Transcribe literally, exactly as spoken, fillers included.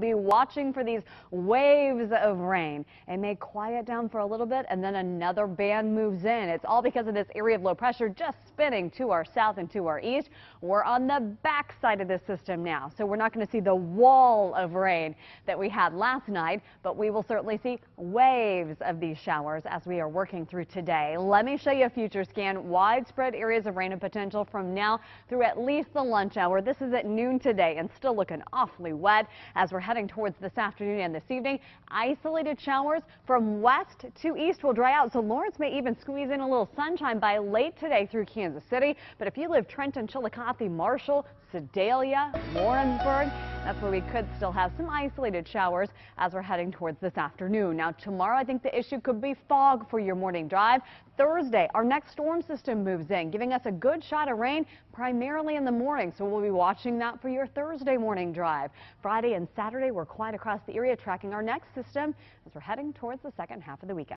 Be watching for these waves of rain. It may quiet down for a little bit and then another band moves in. It's all because of this area of low pressure just spinning to our south and to our east. We're on the back side of this system now, so we're not going to see the wall of rain that we had last night, but we will certainly see waves of these showers as we are working through today. Let me show you a future scan. Widespread areas of rain and potential from now through at least the lunch hour. This is at noon today and still looking awfully wet as we're heading towards this afternoon and this evening. Isolated showers from west to east will dry out, so Lawrence may even squeeze in a little sunshine by late today through Kansas City. But if you live Trenton, Chillicothe, Marshall, Sedalia, Lawrenceburg, that's where we could still have some isolated showers as we're heading towards this afternoon. Now tomorrow, I think the issue could be fog for your morning drive. Thursday, our next storm system moves in, giving us a good shot of rain primarily in the morning, so we'll be watching that for your Thursday morning drive. Friday and Saturday, we're quiet across the area, tracking our next system as we're heading towards the second half of the weekend.